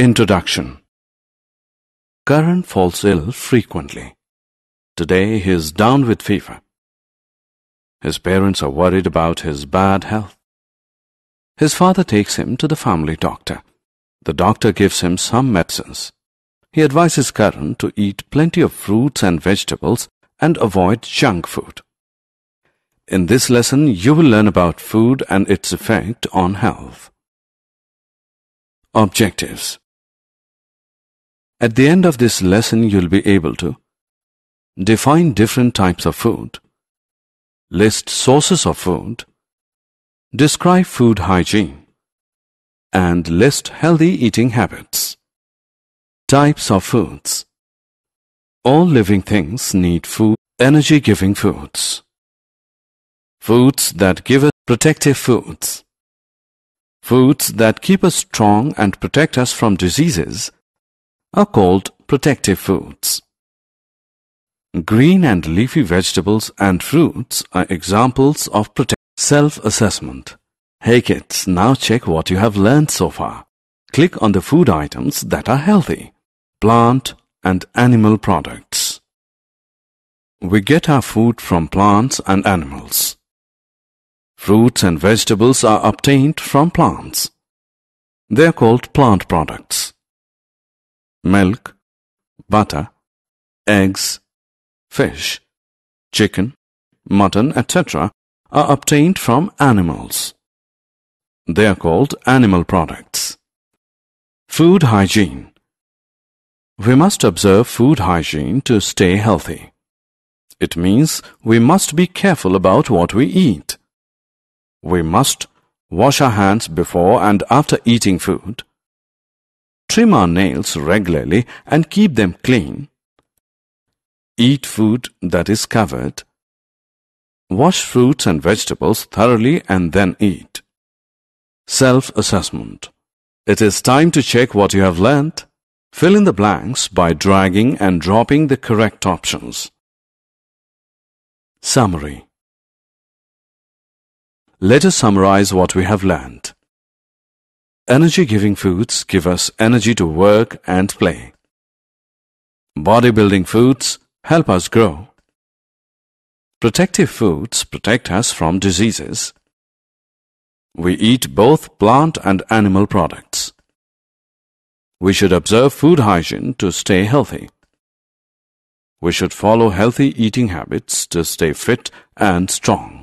Introduction. Karan falls ill frequently. Today he is down with fever. His parents are worried about his bad health. His father takes him to the family doctor. The doctor gives him some medicines. He advises Karan to eat plenty of fruits and vegetables and avoid junk food. In this lesson, you will learn about food and its effect on health. Objectives. At the end of this lesson, you'll be able to define different types of food, list sources of food, describe food hygiene, and list healthy eating habits. Types of foods. All living things need food, energy-giving foods, foods that give us protective foods, foods that keep us strong and protect us from diseases are called protective foods. Green and leafy vegetables and fruits are examples of protective. Self-assessment. Hey kids, now check what you have learned so far. Click on the food items that are healthy, plant and animal products. We get our food from plants and animals. Fruits and vegetables are obtained from plants. They are called plant products. Milk, butter, eggs, fish, chicken, mutton, etc. are obtained from animals. They are called animal products. Food hygiene. We must observe food hygiene to stay healthy. It means we must be careful about what we eat. We must wash our hands before and after eating food, trim our nails regularly and keep them clean, eat food that is covered, wash fruits and vegetables thoroughly and then eat. Self-assessment. It is time to check what you have learnt. Fill in the blanks by dragging and dropping the correct options. Summary. Let us summarize what we have learned. Energy-giving foods give us energy to work and play. Bodybuilding foods help us grow. Protective foods protect us from diseases. We eat both plant and animal products. We should observe food hygiene to stay healthy. We should follow healthy eating habits to stay fit and strong.